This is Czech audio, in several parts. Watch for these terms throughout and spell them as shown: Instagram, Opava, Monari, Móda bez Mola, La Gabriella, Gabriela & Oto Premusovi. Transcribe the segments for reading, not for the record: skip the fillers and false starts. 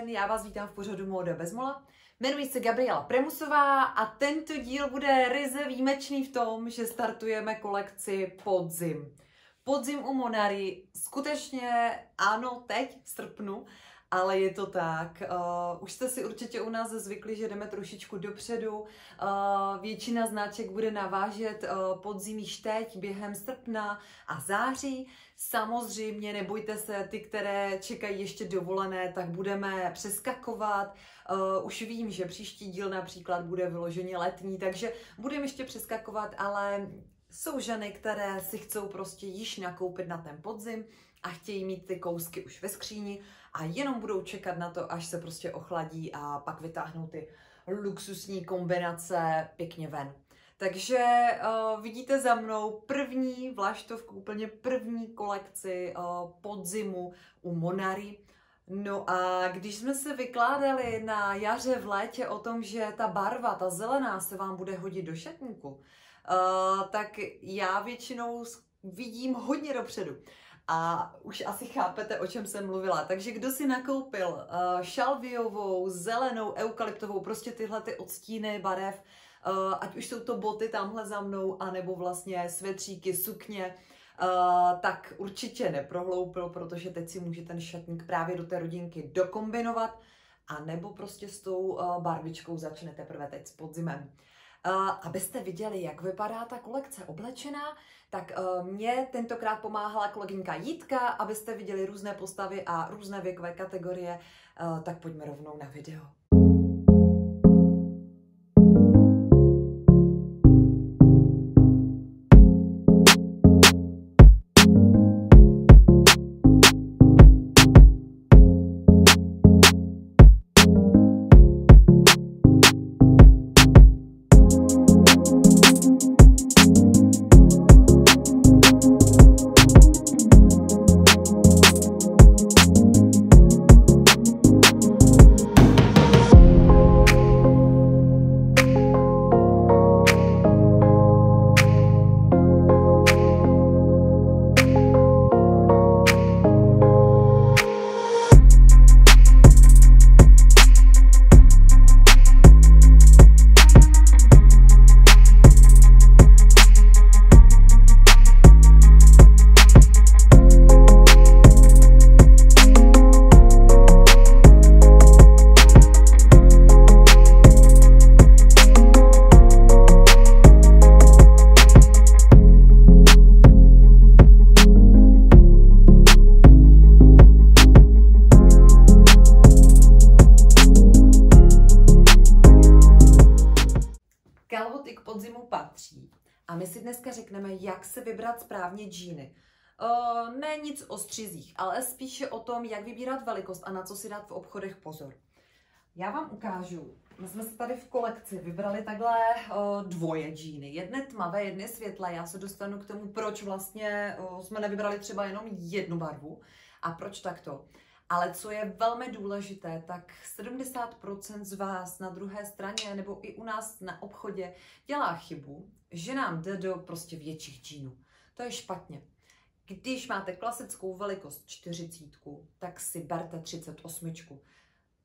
den, já vás vítám v pořadu Móda bez Mola. Jmenuji se Gabriela Premusová a tento díl bude ryze výjimečný v tom, že startujeme kolekci Podzim. Podzim u Monari, skutečně ano, teď v srpnu, ale je to tak. Už jste si určitě u nás zvykli, že jdeme trošičku dopředu. Většina značek bude navážet podzim již teď, během srpna a září. Samozřejmě nebojte se, ty, které čekají ještě dovolené, tak budeme přeskakovat. Už vím, že příští díl například bude vyloženě letní, takže budeme ještě přeskakovat, ale jsou ženy, které si chcou prostě již nakoupit na ten podzim a chtějí mít ty kousky už ve skříni a jenom budou čekat na to, až se prostě ochladí a pak vytáhnou ty luxusní kombinace pěkně ven. Takže vidíte za mnou první vlaštovku, úplně první kolekci podzimu u Monari. No a když jsme se vykládali na jaře v létě o tom, že ta barva, ta zelená se vám bude hodit do šatníku, tak já většinou vidím hodně dopředu. A už asi chápete, o čem jsem mluvila. Takže kdo si nakoupil šalviovou, zelenou, eukalyptovou, prostě tyhle ty odstíny barev, ať už jsou to boty tamhle za mnou, anebo vlastně svetříky, sukně, tak určitě neprohloupil, protože teď si může ten šatník právě do té rodinky dokombinovat, anebo prostě s tou barvičkou začne teprve teď s podzimem. Abyste viděli, jak vypadá ta kolekce oblečená, tak mě tentokrát pomáhala kolegynka Jitka, abyste viděli různé postavy a různé věkové kategorie, tak pojďme rovnou na video. A my si dneska řekneme, jak se vybrat správně džíny. Ne nic o střizích, ale spíše o tom, jak vybírat velikost a na co si dát v obchodech pozor. Já vám ukážu, my jsme se tady v kolekci vybrali takhle dvoje džíny. Jedné tmavé, jedné světlé. Já se dostanu k tomu, proč vlastně jsme nevybrali třeba jenom jednu barvu a proč takto. Ale co je velmi důležité, tak 70% z vás na druhé straně nebo i u nás na obchodě dělá chybu, že nám jde do prostě větších džínů. To je špatně. Když máte klasickou velikost 40, tak si berte 38.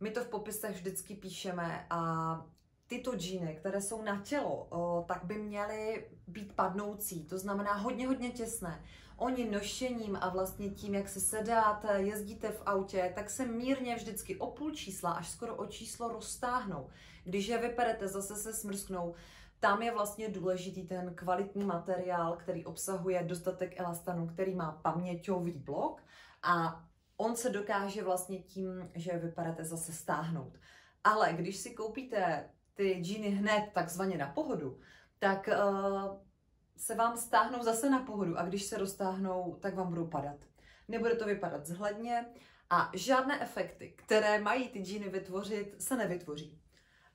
My to v popisech vždycky píšeme a tyto džíny, které jsou na tělo, tak by měly být padnoucí, to znamená hodně těsné. Oni nošením a vlastně tím, jak se sedáte, jezdíte v autě, tak se mírně vždycky o půl čísla až skoro o číslo roztáhnou. Když je vyperete, zase se smrsknou. Tam je vlastně důležitý ten kvalitní materiál, který obsahuje dostatek elastanu, který má paměťový blok a on se dokáže vlastně tím, že je vyperete, zase stáhnout. Ale když si koupíte ty džíny hned takzvaně na pohodu, tak se vám stáhnou zase na pohodu a když se roztáhnou, tak vám budou padat. Nebude to vypadat zhledně a žádné efekty, které mají ty džíny vytvořit, se nevytvoří.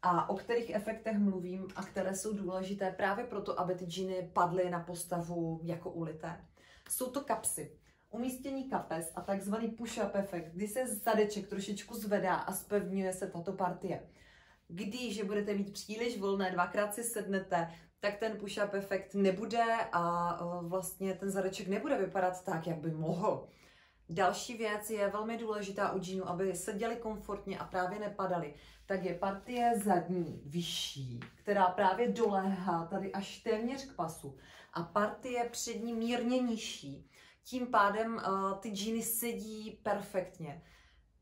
A o kterých efektech mluvím a které jsou důležité právě proto, aby ty džíny padly na postavu jako ulité. Jsou to kapsy. Umístění kapes a takzvaný push-up efekt, kdy se zadeček trošičku zvedá a zpevňuje se tato partie. Když budete mít příliš volné, dvakrát si sednete, tak ten push-up efekt nebude a vlastně ten zadeček nebude vypadat tak, jak by mohl. Další věc je velmi důležitá u džínů, aby seděli komfortně a právě nepadali. Tak je partie zadní vyšší, která právě doléhá tady až téměř k pasu, a partie přední mírně nižší. Tím pádem ty džíny sedí perfektně.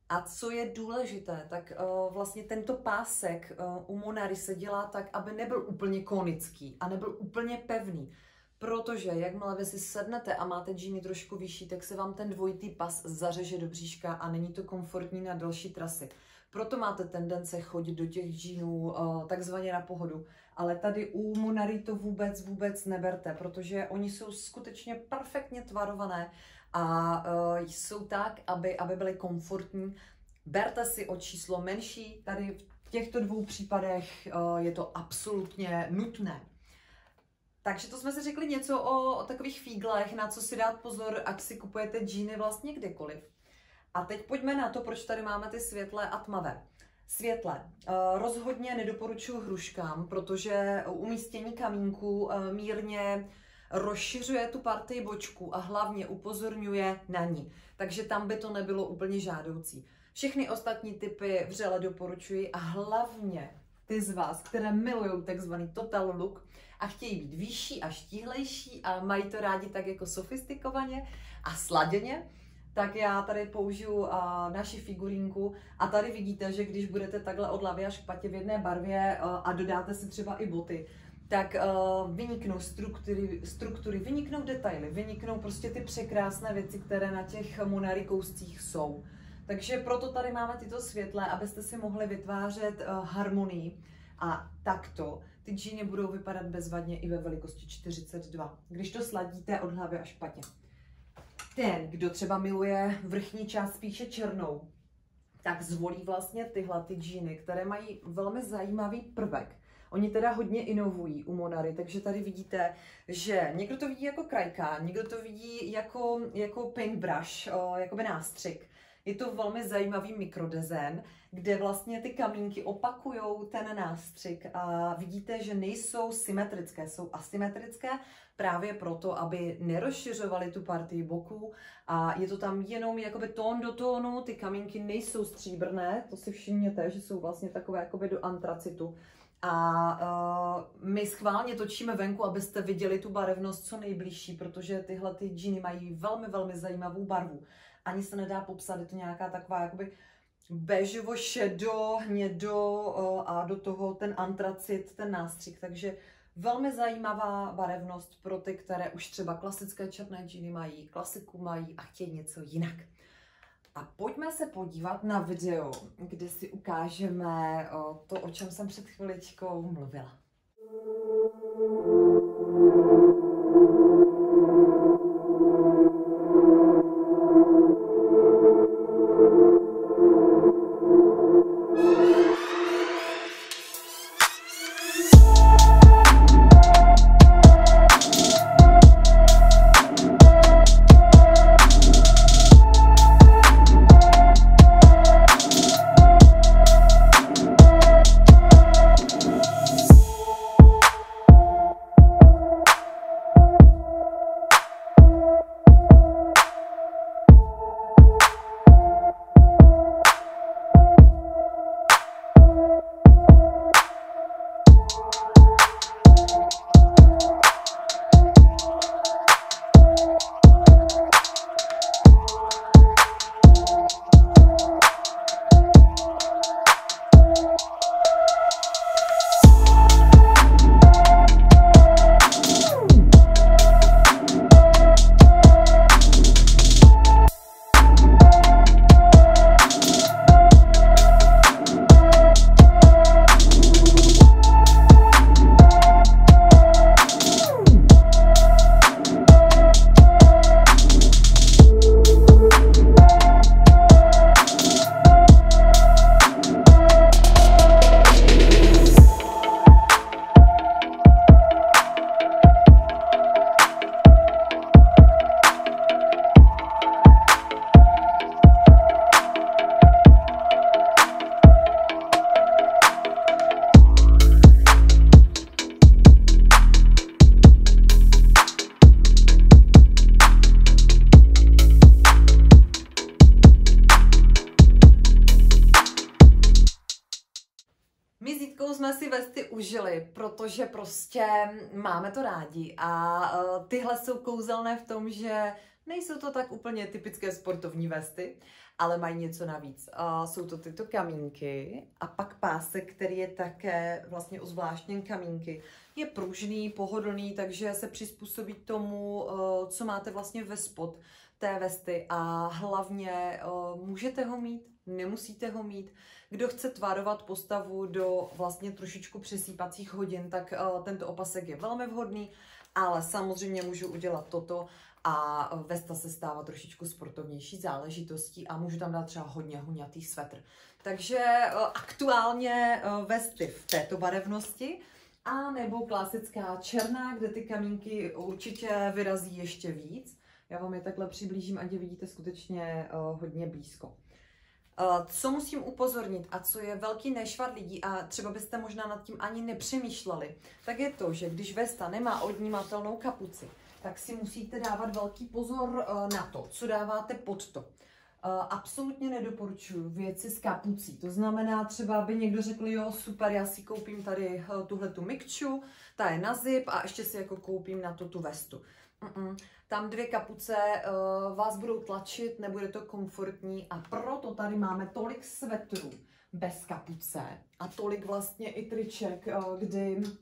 A co je důležité, tak vlastně tento pásek u Monari se dělá tak, aby nebyl úplně konický a nebyl úplně pevný. Protože jakmile vy si sednete a máte džíny trošku vyšší, tak se vám ten dvojitý pas zařeže do bříška a není to komfortní na další trasy. Proto máte tendence chodit do těch džínů takzvaně na pohodu. Ale tady u Monari to vůbec neberte, protože oni jsou skutečně perfektně tvarované a jsou tak, aby byly komfortní. Berte si o číslo menší, tady v těchto dvou případech je to absolutně nutné. Takže to jsme si řekli něco o takových fíglech, na co si dát pozor, ať si kupujete džíny vlastně kdekoliv. A teď pojďme na to, proč tady máme ty světlé a tmavé. Světlé. Rozhodně nedoporučuji hruškám, protože umístění kamínku mírně rozšiřuje tu partii bočku a hlavně upozorňuje na ní. Takže tam by to nebylo úplně žádoucí. Všechny ostatní typy vřele doporučuji a hlavně ty z vás, které milují takzvaný total look a chtějí být vyšší a štíhlejší a mají to rádi tak jako sofistikovaně a sladěně, tak já tady použiju naši figurínku a tady vidíte, že když budete takhle od hlavy až k patě v jedné barvě a dodáte si třeba i boty, tak vyniknou struktury, vyniknou detaily, vyniknou prostě ty překrásné věci, které na těch Monari kouscích jsou. Takže proto tady máme tyto světlé, abyste si mohli vytvářet harmonii a takto ty džíny budou vypadat bezvadně i ve velikosti 42, když to sladíte od hlavy až k patě. Ten, kdo třeba miluje vrchní část spíše černou, tak zvolí vlastně tyhle ty džíny, které mají velmi zajímavý prvek. Oni teda hodně inovují u Monari, takže tady vidíte, že někdo to vidí jako krajka, někdo to vidí jako paintbrush, jakoby nástřik. Je to velmi zajímavý mikrodezén, kde vlastně ty kamínky opakují ten nástřik a vidíte, že nejsou symetrické, jsou asymetrické právě proto, aby nerozšiřovaly tu partii boků a je to tam jenom jakoby tón do tónu, ty kamínky nejsou stříbrné, to si všimněte, že jsou vlastně takové jakoby do antracitu. A my schválně točíme venku, abyste viděli tu barevnost co nejbližší, protože tyhle ty džíny mají velmi zajímavou barvu. Ani se nedá popsat, je to nějaká taková jakoby béžovo, šedo, hnědo a do toho ten antracit, ten nástřik. Takže velmi zajímavá barevnost pro ty, které už třeba klasické černé džíny mají, klasiku mají a chtějí něco jinak. A pojďme se podívat na video, kde si ukážeme to, o čem jsem před chviličkou mluvila. Švestkou jsme si vesty užili, protože prostě máme to rádi a tyhle jsou kouzelné v tom, že nejsou to tak úplně typické sportovní vesty, ale mají něco navíc. Jsou to tyto kamínky a pak pásek, který je také vlastně ozvláštněn kamínky. Je pružný, pohodlný, takže se přizpůsobí tomu, co máte vlastně ve spod té vesty a hlavně můžete ho mít, nemusíte ho mít. Kdo chce tvárovat postavu do vlastně trošičku přesýpacích hodin, tak tento opasek je velmi vhodný, ale samozřejmě můžu udělat toto a vesta se stává trošičku sportovnější záležitostí a můžu tam dát třeba hodně huňatý svetr. Takže aktuálně vesty v této barevnosti a nebo klasická černá, kde ty kamínky určitě vyrazí ještě víc. Já vám je takhle přiblížím, ať je vidíte skutečně hodně blízko. Co musím upozornit a co je velký nešvar lidí a třeba byste možná nad tím ani nepřemýšleli, tak je to, že když vesta nemá odnímatelnou kapuci, tak si musíte dávat velký pozor na to, co dáváte pod to. Absolutně nedoporučuji věci s kapucí, to znamená třeba, aby někdo řekl, jo super, já si koupím tady tuhletu mikču, ta je na zip a ještě si jako koupím na to tu vestu. Tam dvě kapuce vás budou tlačit, nebude to komfortní a proto tady máme tolik svetrů bez kapuce a tolik vlastně i triček,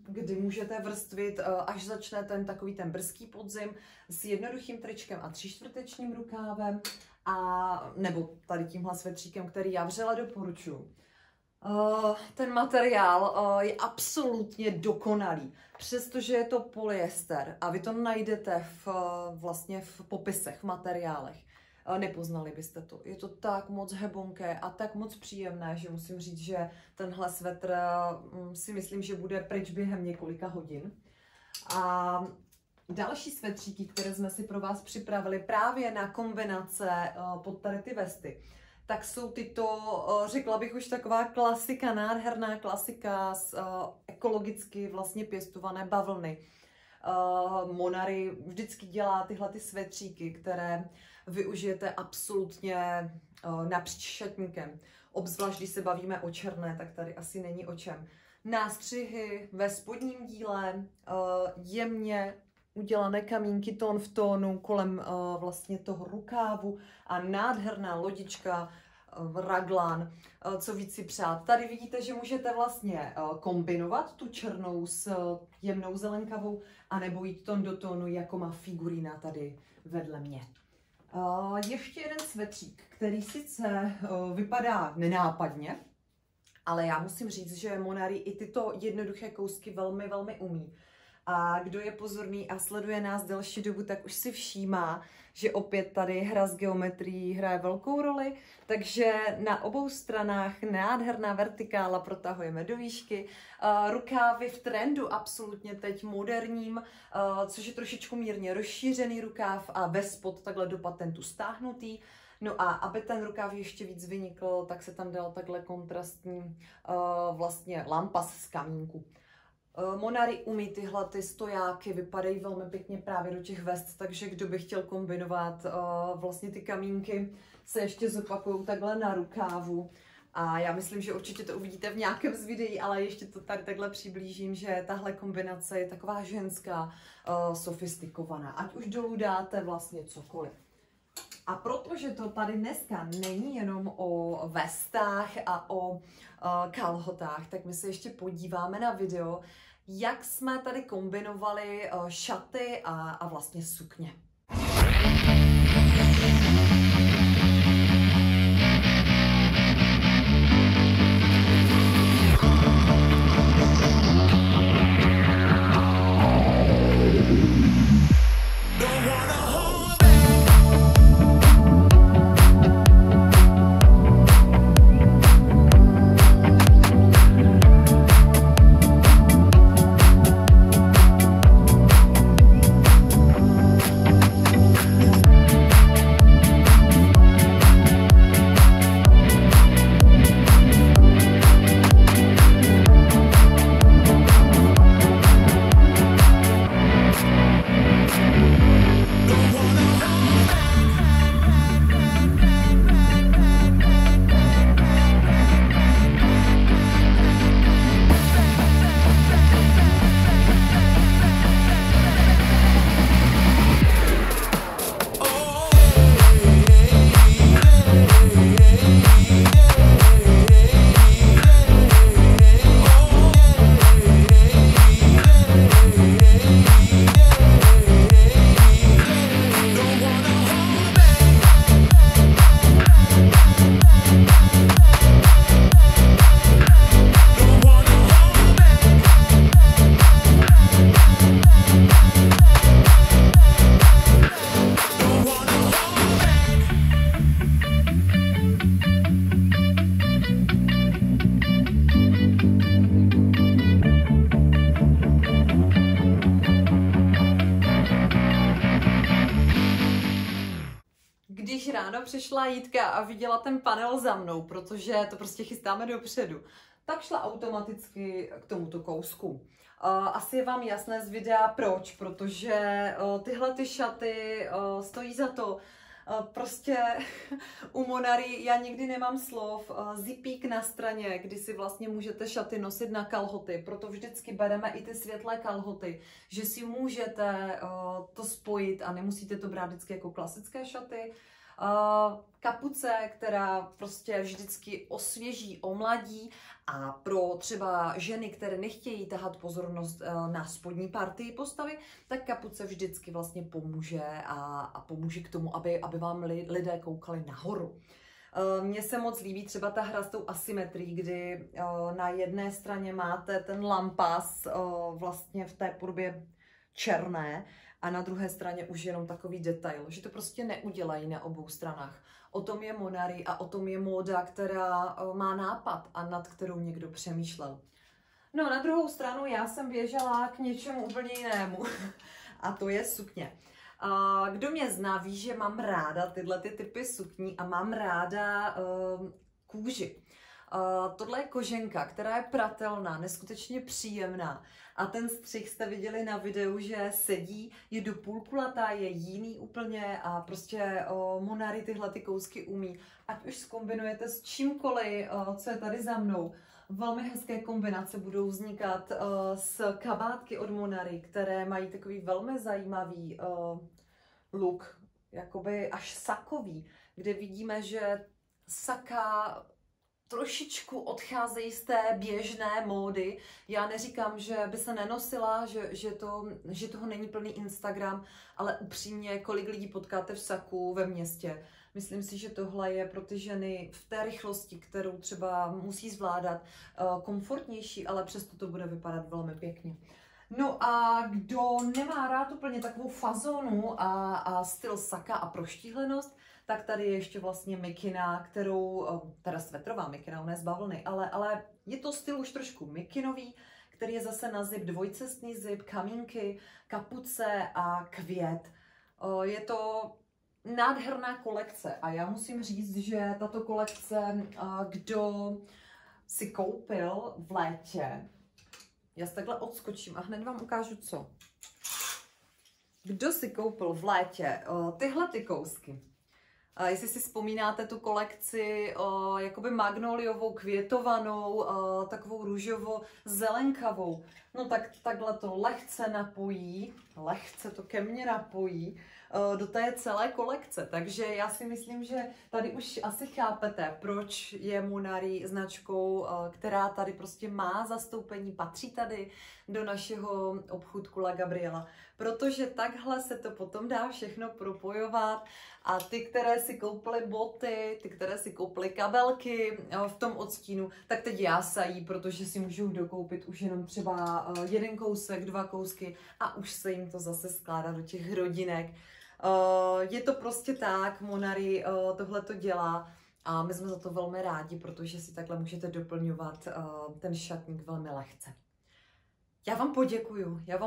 kdy můžete vrstvit, až začne ten brzký podzim s jednoduchým tričkem a třičtvrtečním rukávem a nebo tady tímhle svetříkem, který já vřele doporučuji. Ten materiál je absolutně dokonalý, přestože je to polyester a vy to najdete vlastně v popisech, v materiálech. Nepoznali byste to. Je to tak moc hebonké a tak moc příjemné, že musím říct, že tenhle svetr si myslím, že bude pryč během několika hodin. A další svetříky, které jsme si pro vás připravili právě na kombinace pod tady ty vesty, tak jsou tyto, řekla bych už taková klasika, nádherná klasika z ekologicky vlastně pěstované bavlny. Monari vždycky dělá tyhle ty svetříky, které využijete absolutně napříč šatníkem. Obzvlášť, když se bavíme o černé, tak tady asi není o čem. Nástřihy ve spodním díle, jemně udělané kamínky tón v tónu kolem vlastně toho rukávu a nádherná lodička, raglán, co víc si přát. Tady vidíte, že můžete vlastně kombinovat tu černou s jemnou zelenkavou anebo jít tón do tónu, jako má figurína tady vedle mě. Ještě jeden svetřík, který sice vypadá nenápadně, ale já musím říct, že Monari i tyto jednoduché kousky velmi, velmi umí. A kdo je pozorný a sleduje nás delší dobu, tak už si všímá, že opět tady hra s geometrií hraje velkou roli, takže na obou stranách nádherná vertikála, protahujeme do výšky, rukávy v trendu absolutně teď moderním, což je trošičku mírně rozšířený rukáv a ve spod takhle do patentu stáhnutý. No a aby ten rukáv ještě víc vynikl, tak se tam dal takhle kontrastní vlastně lampas z kamínku. Monari umí tyhle ty stojáky, vypadají velmi pěkně právě do těch vest, takže kdo by chtěl kombinovat, vlastně ty kamínky se ještě zopakují takhle na rukávu. A já myslím, že určitě to uvidíte v nějakém z videí, ale ještě to tady takhle přiblížím, že tahle kombinace je taková ženská, sofistikovaná, ať už dolů dáte vlastně cokoliv. A protože to tady dneska není jenom o vestách a o kalhotách, tak my se ještě podíváme na video, jak jsme tady kombinovali šaty a vlastně sukně. tam přišla Jitka a viděla ten panel za mnou, protože to prostě chystáme dopředu, tak šla automaticky k tomuto kousku. Asi je vám jasné z videa proč, protože tyhle ty šaty stojí za to. Prostě u Monari já nikdy nemám slov, zipík na straně, kdy si vlastně můžete šaty nosit na kalhoty, proto vždycky bereme i ty světlé kalhoty, že si můžete to spojit a nemusíte to brát vždycky jako klasické šaty. Kapuce, která prostě vždycky osvěží, omladí, a pro třeba ženy, které nechtějí tahat pozornost na spodní partii postavy, tak kapuce vždycky vlastně pomůže a pomůže k tomu, aby vám lidé koukali nahoru. Mně se moc líbí třeba ta hra s tou asymetrií, kdy na jedné straně máte ten lampas vlastně v té podobě černé, a na druhé straně už jenom takový detail, že to prostě neudělají na obou stranách. O tom je Monari a o tom je móda, která má nápad a nad kterou někdo přemýšlel. No na druhou stranu já jsem běžela k něčemu úplně jinému a to je sukně. A kdo mě zná, ví, že mám ráda tyhle ty typy sukní a mám ráda kůži. Tohle je koženka, která je pratelná, neskutečně příjemná a ten střih jste viděli na videu, že sedí, je do půlkulatá, je jiný úplně a prostě Monari tyhle ty kousky umí. Ať už zkombinujete s čímkoliv, co je tady za mnou, velmi hezké kombinace budou vznikat s kabátky od Monari, které mají takový velmi zajímavý look, jakoby až sakový, kde vidíme, že saka trošičku odcházejí z té běžné módy. Já neříkám, že by se nenosila, že toho není plný Instagram, ale upřímně, kolik lidí potkáte v saku ve městě. Myslím si, že tohle je pro ty ženy v té rychlosti, kterou třeba musí zvládat, komfortnější, ale přesto to bude vypadat velmi pěkně. No a kdo nemá rád úplně takovou fazonu a styl saka a proštíhlenost, tak tady je ještě vlastně mikina, kterou, teda svetrová mikina, ona je z bavlny, ale je to styl už trošku mikinový, který je zase na zip, dvojcestný zip, kamínky, kapuce a květ. Je to nádherná kolekce a já musím říct, že tato kolekce, kdo si koupil v létě, já se takhle odskočím a hned vám ukážu co. Kdo si koupil v létě tyhle ty kousky? Jestli si vzpomínáte tu kolekci jakoby magnoliovou, květovanou, takovou růžovo-zelenkavou, no tak takhle to lehce napojí, lehce to ke mně napojí do té celé kolekce. Takže já si myslím, že tady už asi chápete, proč je Monari značkou, která tady prostě má zastoupení, patří tady do našeho obchůdku La Gabriella. Protože takhle se to potom dá všechno propojovat a ty, které si koupily boty, ty, které si koupily kabelky v tom odstínu, tak teď jásají, protože si můžou dokoupit už jenom třeba jeden kousek, dva kousky a už se jim to zase skládá do těch rodinek. Je to prostě tak, Monari tohle to dělá a my jsme za to velmi rádi, protože si takhle můžete doplňovat ten šatník velmi lehce. Já vám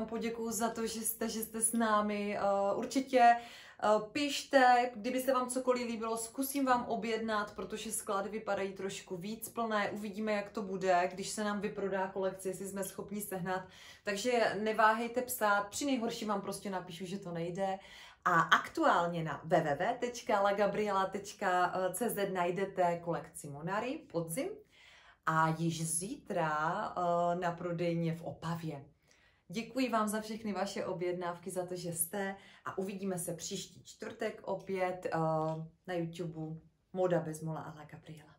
poděkuju za to, že jste s námi. Určitě pište, kdyby se vám cokoliv líbilo, zkusím vám objednat, protože sklady vypadají trošku víc plné, uvidíme, jak to bude, když se nám vyprodá kolekce, jestli jsme schopni sehnat. Takže neváhejte psát, při nejhorším vám prostě napíšu, že to nejde. A aktuálně na www.lagabriella.cz najdete kolekci Monari podzim. A již zítra na prodejně v Opavě. Děkuji vám za všechny vaše objednávky, za to, že jste, a uvidíme se příští čtvrtek opět na YouTube Móda bez Mola a La Gabriella.